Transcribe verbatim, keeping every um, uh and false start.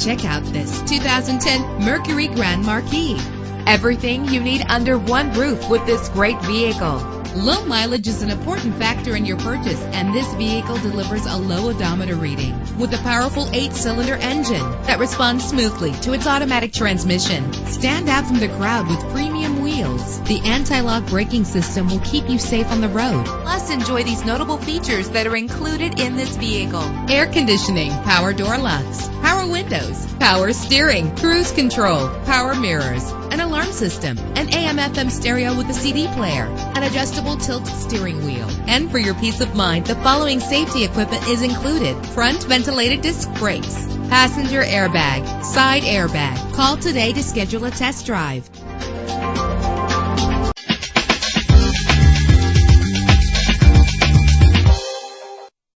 Check out this two thousand ten Mercury Grand Marquis. Everything you need under one roof with this great vehicle. Low mileage is an important factor in your purchase, and this vehicle delivers a low odometer reading with a powerful eight-cylinder engine that responds smoothly to its automatic transmission. Stand out from the crowd with premium wheels. The anti-lock braking system will keep you safe on the road. Plus, enjoy these notable features that are included in this vehicle: air conditioning, power door locks, power windows, power steering, cruise control, power mirrors, an alarm system, an A M F M stereo with a C D player, an adjustable tilt steering wheel. And for your peace of mind, the following safety equipment is included: front ventilated disc brakes, passenger airbag, side airbag. Call today to schedule a test drive.